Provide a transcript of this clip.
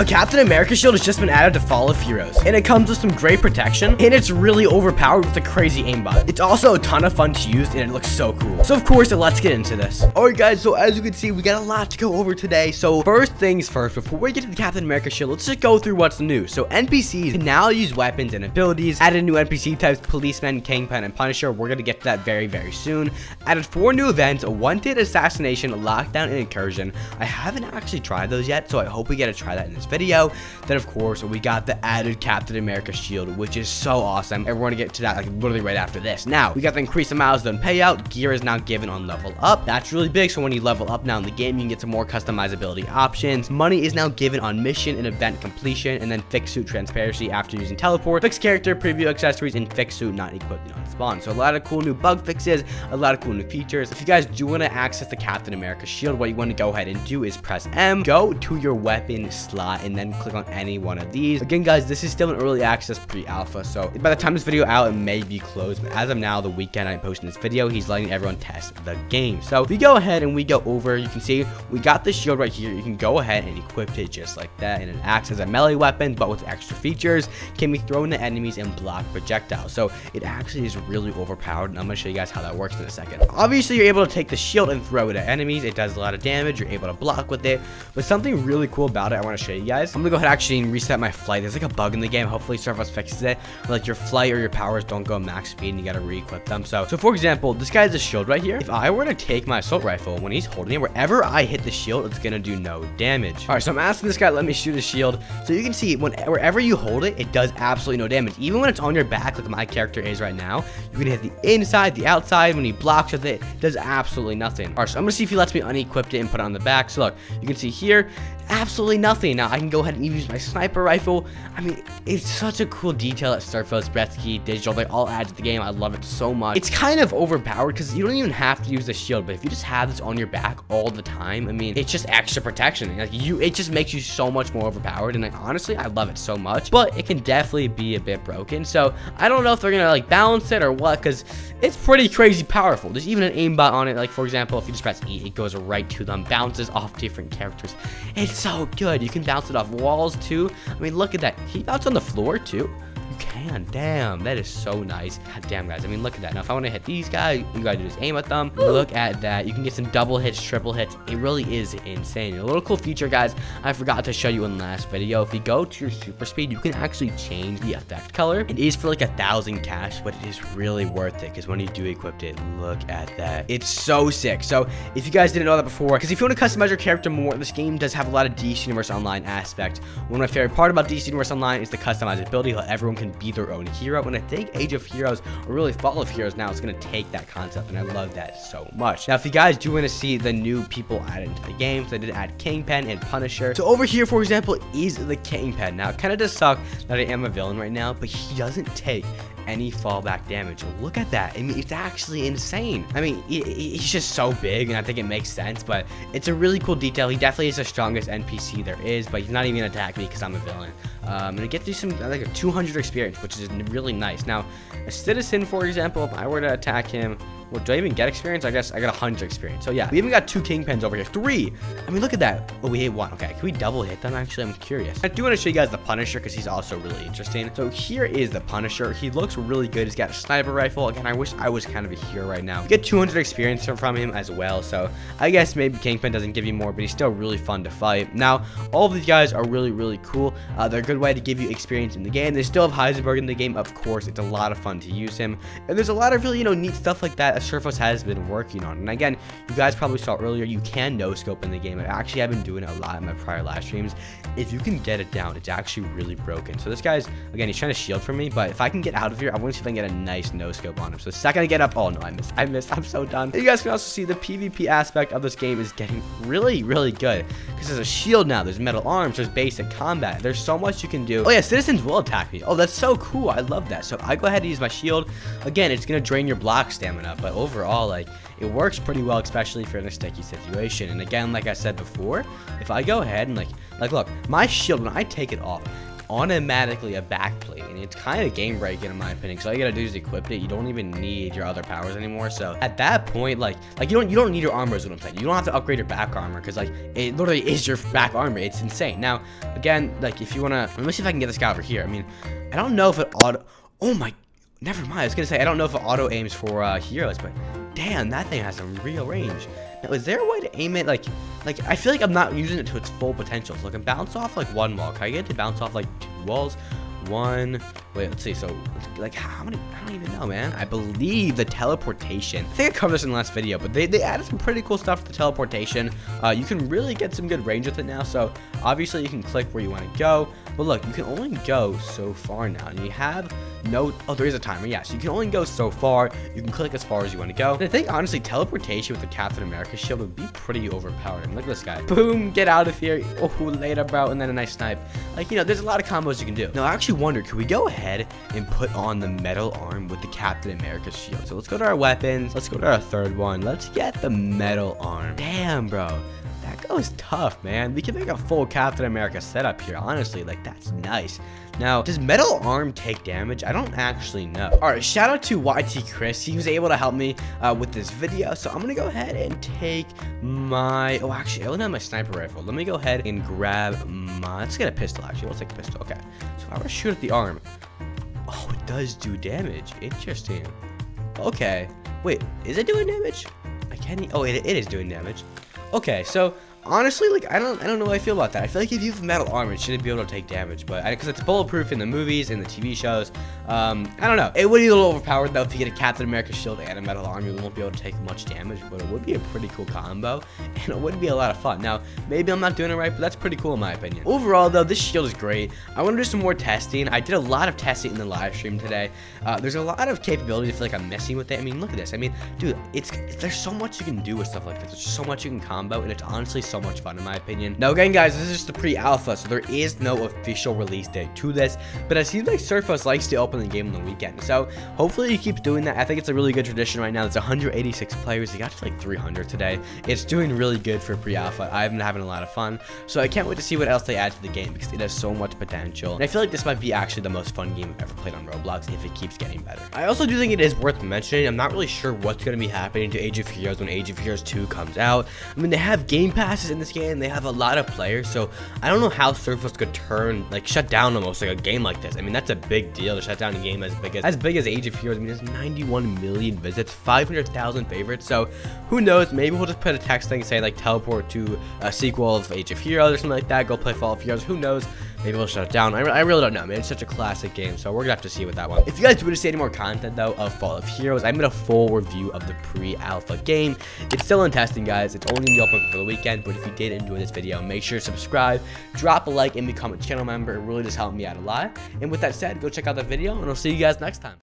A Captain America shield has just been added to Fall of Heroes, and it comes with some great protection, and it's really overpowered with a crazy aimbot. It's also a ton of fun to use, and it looks so cool. So of course, let's get into this. Alright guys, so as you can see, we got a lot to go over today. So first things first, before we get to the Captain America shield, let's just go through what's new. So NPCs can now use weapons and abilities, added new NPC types, policemen, Kingpin, and Punisher. We're going to get to that very, very soon. Added 4 new events, a wanted, assassination, lockdown, and incursion. I haven't actually tried those yet, so I hope we get to try that in this video. Then of course we got the added Captain America shield, which is so awesome, and we're gonna get to that like literally right after this. Now we got the increased milestone payout. Gear is now given on level up. That's really big, so when you level up now in the game, you can get some more customizability options. Money is now given on mission and event completion, and then fixed suit transparency after using teleport, fixed character preview accessories, and fixed suit not equipped on spawn. So a lot of cool new bug fixes, a lot of cool new features. If you guys do want to access the Captain America shield, what you want to go ahead and do is press M, go to your weapon slot, and then click on any one of these. Again guys, this is still an early access pre-alpha, so by the time this video out, it may be closed, but as of now, the weekend I'm posting this video, he's letting everyone test the game. So if you go ahead and we go over, you can see we got the shield right here. You can go ahead and equip it just like that, and it acts as a melee weapon but with extra features. Can be thrown at enemies and block projectiles, so it actually is really overpowered, and I'm gonna show you guys how that works in a second. Obviously you're able to take the shield and throw it at enemies. It does a lot of damage. You're able to block with it, but something really cool about it I want to show you guys. I'm gonna go ahead actually and reset my flight. There's like a bug in the game, hopefully Surfos fixes it, like your flight or your powers don't go max speed and you gotta re-equip them. So for example, this guy's a shield right here. If I were to take my assault rifle, when he's holding it, wherever I hit the shield, it's gonna do no damage. All right, so I'm asking this guy let me shoot a shield, so you can see wherever you hold it, it does absolutely no damage. Even when it's on your back like my character is right now, you can hit the inside, the outside. When he blocks with it, it does absolutely nothing. All right, so I'm gonna see if he lets me unequip it and put it on the back. So look, you can see here, absolutely nothing. Now I can go ahead and even use my sniper rifle. I mean, it's such a cool detail that Surfos, Bretsky, Digital, they all add to the game. I love it so much. It's kind of overpowered because you don't even have to use the shield, but if you just have this on your back all the time, I mean, it's just extra protection. Like it just makes you so much more overpowered, and like honestly, I love it so much, but it can definitely be a bit broken. So I don't know if they're gonna like balance it or what, because it's pretty crazy powerful. There's even an aimbot on it. Like for example, if you just press E, it goes right to them, bounces off different characters. It's so good. You can bounce it off walls too. I mean, look at that. Can you bounce on the floor too? You can. Damn, that is so nice. God damn, guys. I mean, look at that. Now, if I want to hit these guys, you gotta just aim at them. Look at that. You can get some double hits, triple hits. It really is insane. A little cool feature, guys, I forgot to show you in the last video. If you go to your super speed, you can actually change the effect color. It is for like 1,000 cash, but it is really worth it because when you do equip it, look at that. It's so sick. So if you guys didn't know that before, because if you want to customize your character more, this game does have a lot of DC Universe Online aspect. One of my favorite part about DC Universe Online is the customizability, how everyone can be their own hero. And I think Age of Heroes, or really Fall of Heroes now, is going to take that concept, and I love that so much. Now if you guys do want to see the new people added into the game, so I did add Kingpin and Punisher. So over here for example is the Kingpin. Now it kind of does suck that I am a villain right now, but he doesn't take any fallback damage. Look at that. I mean, it's actually insane. I mean, he's just so big, and I think it makes sense, but it's a really cool detail. He definitely is the strongest NPC there is, but he's not even gonna attack me because I'm a villain. And it gets you some like a 200 experience, which is really nice. Now, a citizen, for example, if I were to attack him, well, do I even get experience? I guess I got 100 experience. So yeah, we even got 2 Kingpins over here. 3. I mean, look at that. Oh, we hit 1. Okay, can we double hit them? Actually, I'm curious. I do want to show you guys the Punisher because he's also really interesting. So here is the Punisher. He looks really good. He's got a sniper rifle. Again, I wish I was kind of a hero right now. We get 200 experience from him as well. So I guess maybe Kingpin doesn't give you more, but he's still really fun to fight. Now, all of these guys are really, really cool. They're a good way to give you experience in the game. They still have Heisenberg in the game, of course. It's a lot of fun to use him. And there's a lot of really, you know, neat stuff like that Surfos has been working on. And again, you guys probably saw earlier, you can no scope in the game. I actually have been doing it a lot in my prior live streams. If you can get it down, it's actually really broken. So this guy's, again, he's trying to shield from me, but if I can get out of here, I want to see if I can get a nice no scope on him. So the second I get up, oh no, I missed. I'm so done. And you guys can also see the PvP aspect of this game is getting really, really good because there's a shield now, there's metal arms, there's basic combat, there's so much you can do. Oh yeah, citizens will attack me. Oh, that's so cool. I love that. So I go ahead and use my shield. Again, it's gonna drain your block stamina, but overall, like, it works pretty well, especially if you're in a sticky situation. And again, like I said before, if I go ahead and like look, my shield, when I take it off, automatically a backplate, and it's kind of game breaking in my opinion, because all you gotta do is equip it. You don't even need your other powers anymore. So at that point, like you don't need your armor is what I'm saying. You don't have to upgrade your back armor, because like it literally is your back armor. It's insane. Now again, like if you wanna, let me see if I can get this guy over here. I mean, I don't know if it auto, oh my, never mind. I was gonna say I don't know if it auto aims for heroes, but damn, that thing has some real range. Now, is there a way to aim it? Like I feel like I'm not using it to its full potential. So I can bounce off like one wall. Can I get it to bounce off like two walls? One. Wait, let's see. So like how many? I don't even know, man. I believe the teleportation. I think I covered this in the last video, but they added some pretty cool stuff to the teleportation. You can really get some good range with it now. So obviously you can click where you want to go. But look, you can only go so far now, and you have no, oh, there is a timer, yeah, so you can only go so far, you can click as far as you want to go, and I think, honestly, teleportation with the Captain America shield would be pretty overpowered. I mean, look at this guy, boom, get out of here, oh, later, bro, and then a nice snipe, like, you know, there's a lot of combos you can do. Now, I actually wonder, could we go ahead and put on the metal arm with the Captain America shield? So, let's go to our weapons, let's go to our third one, let's get the metal arm. Damn, bro. That goes tough, man. We can make a full Captain America setup here. Honestly, like, that's nice. Now, does metal arm take damage? I don't actually know. All right, shout out to YT Chris. He was able to help me with this video. So I'm going to go ahead and take my... Oh, actually, I only have my sniper rifle. Let me go ahead and grab my... Let's get a pistol, actually. Let's take a pistol. Okay. So if I were to shoot at the arm... Oh, it does do damage. Interesting. Okay. Wait, is it doing damage? I can't... Oh, it is doing damage. Okay, so honestly, like I don't know how I feel about that. I feel like if you have metal armor, it shouldn't be able to take damage, but because it's bulletproof in the movies and the TV shows, I don't know. It would be a little overpowered though if you get a Captain America shield and a metal armor, you won't be able to take much damage, but it would be a pretty cool combo, and it would be a lot of fun. Now, maybe I'm not doing it right, but that's pretty cool in my opinion. Overall though, this shield is great. I want to do some more testing. I did a lot of testing in the live stream today. There's a lot of capabilities. I feel like I'm messing with it. I mean, look at this. I mean, dude, there's so much you can do with stuff like this. There's just so much you can combo, and it's honestly so much fun in my opinion. Now again guys, this is just the pre-alpha, so there is no official release date to this, but it seems like Surfos likes to open the game on the weekend, so hopefully he keeps doing that. I think it's a really good tradition right now. There's 186 players. He got to like 300 today. It's doing really good for pre-alpha. I've been having a lot of fun, so I can't wait to see what else they add to the game, because it has so much potential, and I feel like this might be actually the most fun game I've ever played on Roblox if it keeps getting better. I also do think it is worth mentioning, I'm not really sure what's going to be happening to Age of Heroes when Age of Heroes 2 comes out. I mean, they have game passes in this game, they have a lot of players, so I don't know how Surfos could turn, like, shut down almost like a game like this. I mean, that's a big deal to shut down a game as big as Age of Heroes. I mean, there's 91 million visits, 500,000 favorites, so who knows, maybe we'll just put a text thing saying like teleport to a sequel of Age of Heroes or something like that, go play Fall of Heroes, who knows. Maybe we'll shut it down. I really don't know, man. It's such a classic game, so we're gonna have to see with that one. If you guys do want to see any more content, though, of Fall of Heroes, I made a full review of the pre-alpha game. It's still in testing, guys. It's only in the open for the weekend, but if you did enjoy this video, make sure to subscribe, drop a like, and become a channel member. It really does help me out a lot. And with that said, go check out the video, and I'll see you guys next time.